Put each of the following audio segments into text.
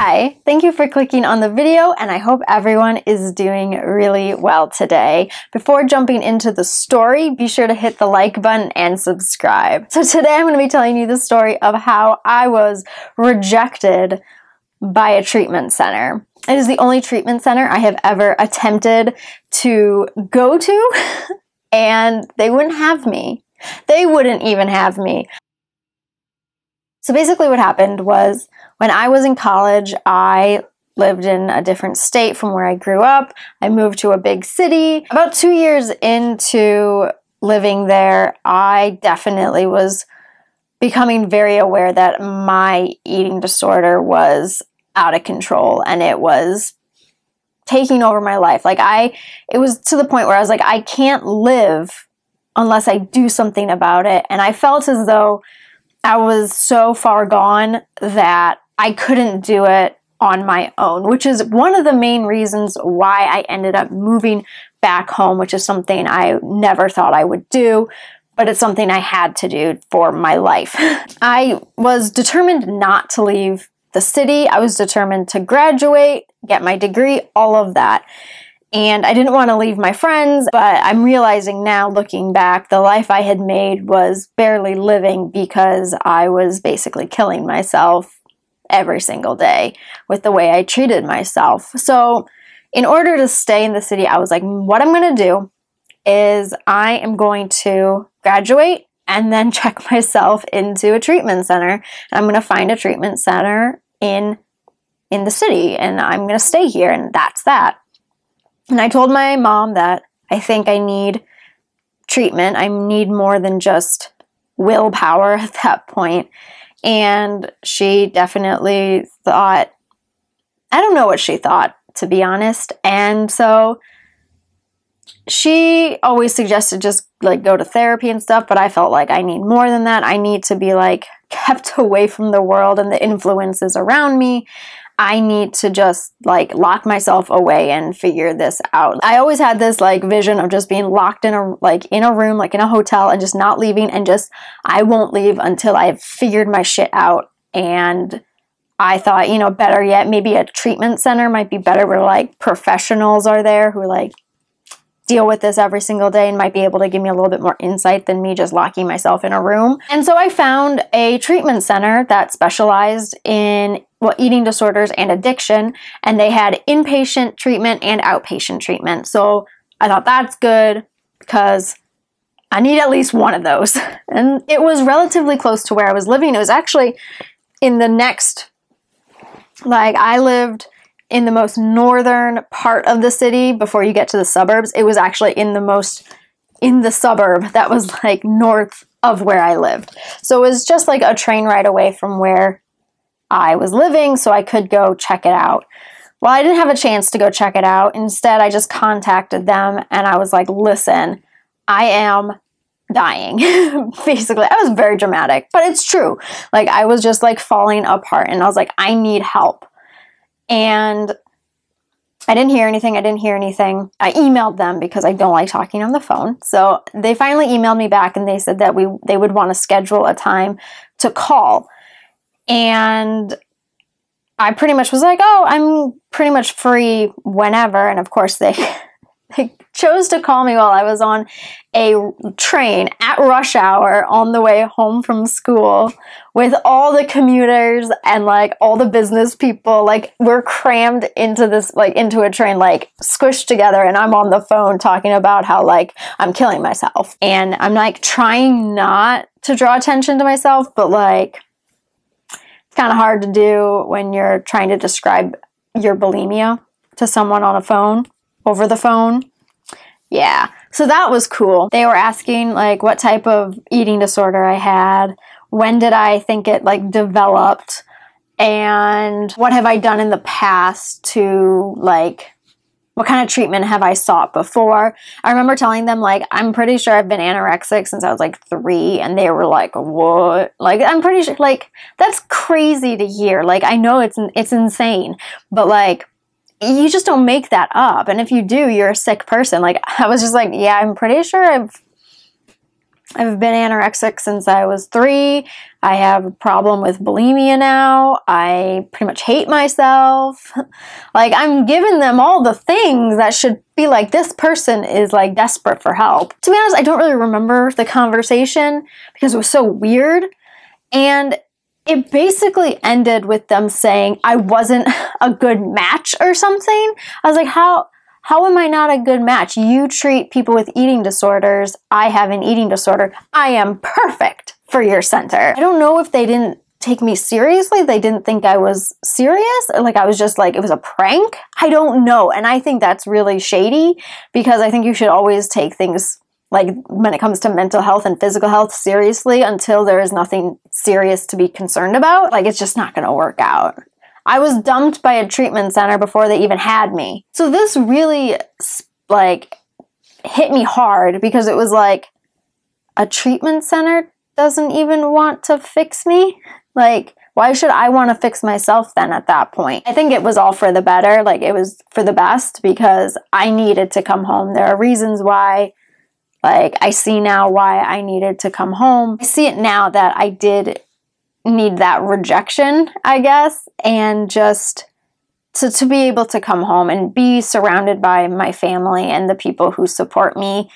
Hi, thank you for clicking on the video, and I hope everyone is doing really well today. Before jumping into the story, be sure to hit the like button and subscribe. So today I'm going to be telling you the story of how I was rejected by a treatment center. It is the only treatment center I have ever attempted to go to, and they wouldn't have me. They wouldn't even have me. So basically what happened was, when I was in college, I lived in a different state from where I grew up. I moved to a big city. About 2 years into living there, I definitely was becoming very aware that my eating disorder was out of control and it was taking over my life. Like it was to the point where I was like, I can't live unless I do something about it. And I felt as though I was so far gone that I couldn't do it on my own, which is one of the main reasons why I ended up moving back home, which is something I never thought I would do, but it's something I had to do for my life. I was determined not to leave the city. I was determined to graduate, get my degree, all of that. And I didn't want to leave my friends, but I'm realizing now, looking back, the life I had made was barely living because I was basically killing myself every single day with the way I treated myself. So in order to stay in the city, I was like, what I'm going to do is I am going to graduate and then check myself into a treatment center. And I'm going to find a treatment center in the city, and I'm going to stay here, and that's that. And I told my mom that I think I need treatment. I need more than just willpower at that point. And she definitely thought, I don't know what she thought, to be honest. And so she always suggested just like go to therapy and stuff, but I felt like I need more than that. I need to be like kept away from the world and the influences around me. I need to just like lock myself away and figure this out. I always had this like vision of just being locked in a room, like in a hotel, and just not leaving, and just I won't leave until I've figured my shit out. And I thought, you know, better yet, maybe a treatment center might be better, where like professionals are there who like deal with this every single day and might be able to give me a little bit more insight than me just locking myself in a room. And so I found a treatment center that specialized in eating disorders and addiction, and they had inpatient treatment and outpatient treatment. So I thought, that's good because I need at least one of those. And it was relatively close to where I was living. It was actually in the next, like I lived in the most northern part of the city before you get to the suburbs. It was actually in the suburb that was like north of where I lived. So it was just like a train ride away from where I was living, so I could go check it out. Well, I didn't have a chance to go check it out. Instead, I just contacted them and I was like, listen, I am dying. Basically, I was very dramatic, but it's true. Like I was just like falling apart and I was like, I need help. And I didn't hear anything. I emailed them because I don't like talking on the phone. So they finally emailed me back and they said that they would want to schedule a time to call. And I pretty much was like, oh, I'm pretty much free whenever. And of course they chose to call me while I was on a train at rush hour on the way home from school with all the commuters and like all the business people. Like we're crammed into this, like into a train, like squished together, and I'm on the phone talking about how like I'm killing myself. And I'm like trying not to draw attention to myself, but like it's kind of hard to do when you're trying to describe your bulimia to someone on a phone. Over the phone. Yeah. So that was cool. They were asking like what type of eating disorder I had, when did I think it like developed, and what have I done in the past to like, what kind of treatment have I sought before? I remember telling them like, I'm pretty sure I've been anorexic since I was like 3, and they were like, what? Like, I'm pretty sure, like, that's crazy to hear. Like, I know it's insane, but like, you just don't make that up. And if you do, you're a sick person. Like I was just like, yeah, I'm pretty sure I've I've been anorexic since I was 3. I have a problem with bulimia now. I pretty much hate myself. Like, I'm giving them all the things that should be like, this person is like desperate for help. To be honest, I don't really remember the conversation because it was so weird. And it basically ended with them saying I wasn't a good match or something. I was like, how am I not a good match? You treat people with eating disorders. I have an eating disorder. I am perfect for your center. I don't know if they didn't take me seriously. They didn't think I was serious. Or like I was just like, it was a prank. I don't know. And I think that's really shady because I think you should always take things like when it comes to mental health and physical health seriously until there is nothing serious to be concerned about. Like, it's just not going to work out. I was dumped by a treatment center before they even had me. So this really, like, hit me hard because it was like, a treatment center doesn't even want to fix me? Like, why should I want to fix myself then at that point? I think it was all for the better. Like, it was for the best because I needed to come home. There are reasons why, like, I see now why I needed to come home. I see it now that I did need that rejection, I guess, and just to be able to come home and be surrounded by my family and the people who support me.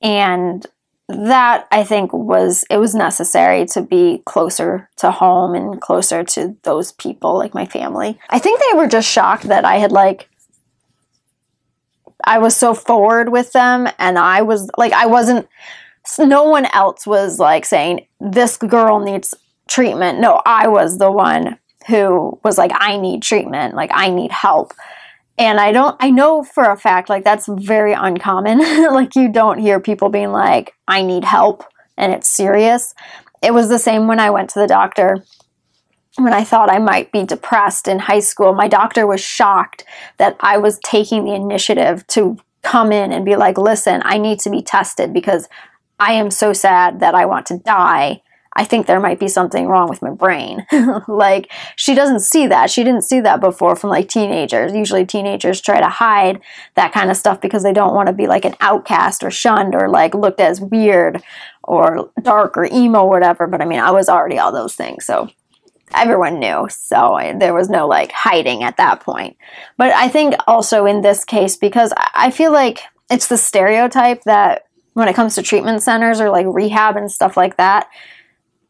And that, I think, it was necessary to be closer to home and closer to those people, like my family. I think they were just shocked that I had, like, I was so forward with them, and I was like, I wasn't, no one else was like saying this girl needs treatment. No, I was the one who was like, I need treatment, like I need help. And I know for a fact, like, that's very uncommon. Like, you don't hear people being like, I need help and it's serious. It was the same when I went to the doctor when I thought I might be depressed in high school. My doctor was shocked that I was taking the initiative to come in and be like, listen, I need to be tested because I am so sad that I want to die. I think there might be something wrong with my brain. Like, she doesn't see that. She didn't see that before from, like, teenagers. Usually teenagers try to hide that kind of stuff because they don't want to be like an outcast or shunned or like looked as weird or dark or emo or whatever. But I mean, I was already all those things. So everyone knew. So there was no like hiding at that point. But I think also in this case, because I feel like it's the stereotype that when it comes to treatment centers or like rehab and stuff like that,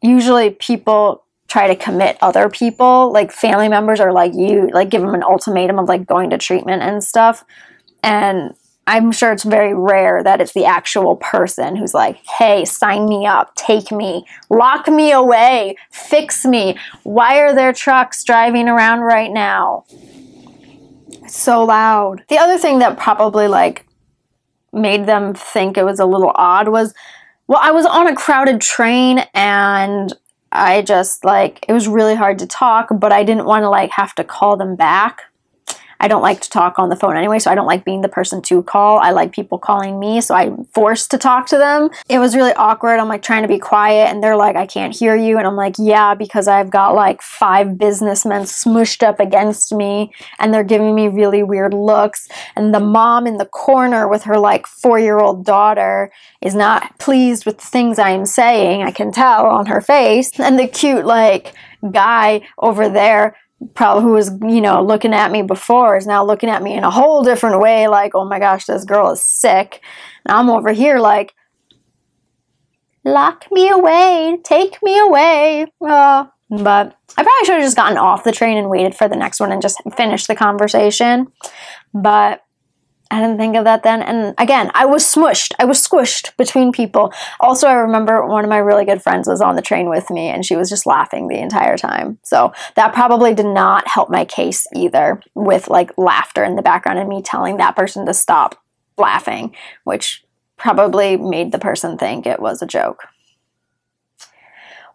usually people try to commit other people, like family members are like, you like give them an ultimatum of like going to treatment and stuff. And I'm sure it's very rare that it's the actual person who's like, hey, sign me up, take me, lock me away, fix me. Why are there trucks driving around right now? It's so loud. The other thing that probably like made them think it was a little odd was, well, I was on a crowded train and I just like, it was really hard to talk, but I didn't want to like have to call them back. I don't like to talk on the phone anyway, so I don't like being the person to call. I like people calling me, so I'm forced to talk to them. It was really awkward. I'm like trying to be quiet and they're like, I can't hear you. And I'm like, yeah, because I've got like 5 businessmen smushed up against me and they're giving me really weird looks. And the mom in the corner with her like 4-year-old daughter is not pleased with the things I'm saying. I can tell on her face. And the cute like guy over there probably who was, you know, looking at me before is now looking at me in a whole different way, like, oh my gosh, this girl is sick. And I'm over here like, lock me away, take me away. But I probably should have just gotten off the train and waited for the next one and just finished the conversation. But I didn't think of that then. And again, I was smushed. I was squished between people. Also, I remember one of my really good friends was on the train with me and she was just laughing the entire time. So that probably did not help my case either, with like laughter in the background and me telling that person to stop laughing, which probably made the person think it was a joke.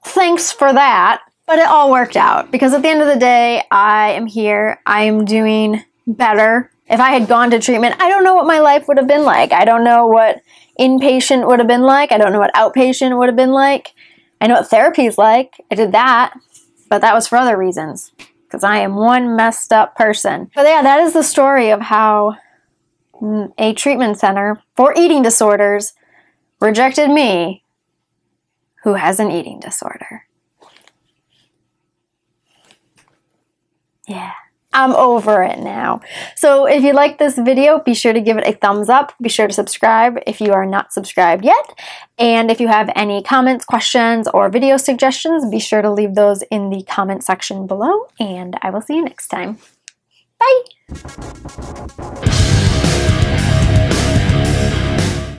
Thanks for that. But it all worked out because at the end of the day, I am here. I am doing better. If I had gone to treatment, I don't know what my life would have been like. I don't know what inpatient would have been like. I don't know what outpatient would have been like. I know what therapy is like. I did that, but that was for other reasons because I am one messed up person. But yeah, that is the story of how a treatment center for eating disorders rejected me who has an eating disorder. Yeah, I'm over it now. So if you like this video, be sure to give it a thumbs up. Be sure to subscribe if you are not subscribed yet. And if you have any comments, questions, or video suggestions, be sure to leave those in the comment section below. And I will see you next time. Bye!